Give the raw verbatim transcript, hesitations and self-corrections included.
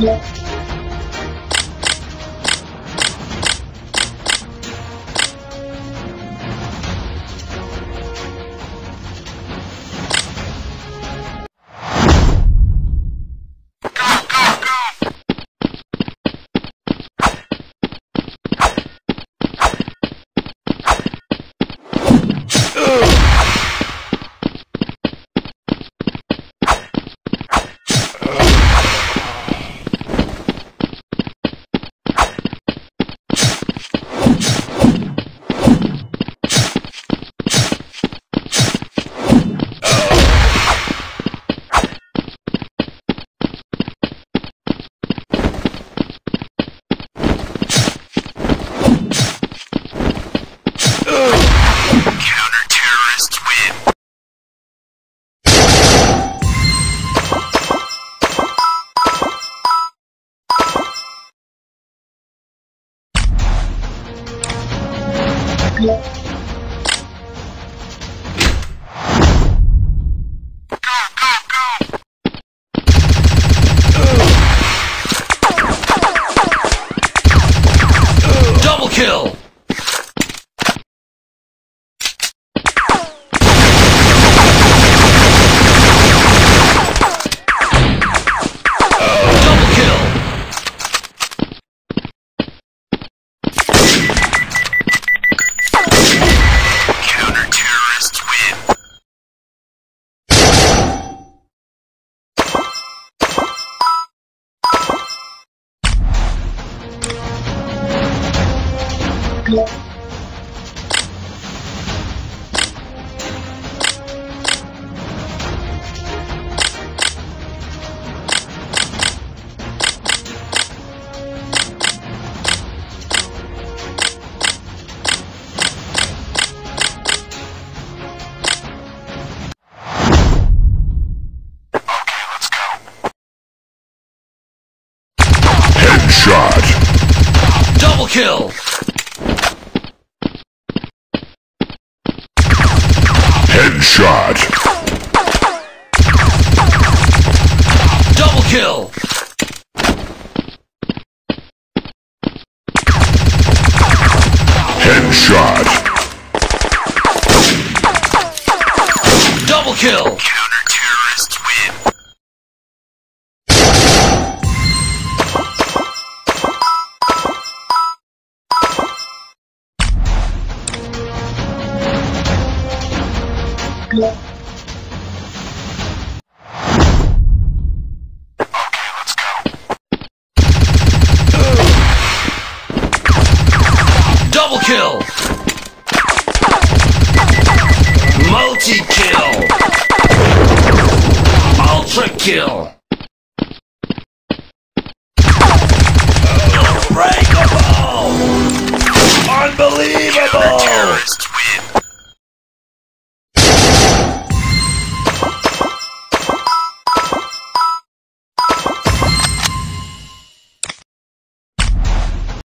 Yeah. Yeah. Headshot. Double kill. Headshot. Double kill. Headshot. Double kill. Okay, let's go. Double kill. Multi-kill. Ultra-kill. Unbreakable. Unbelievable.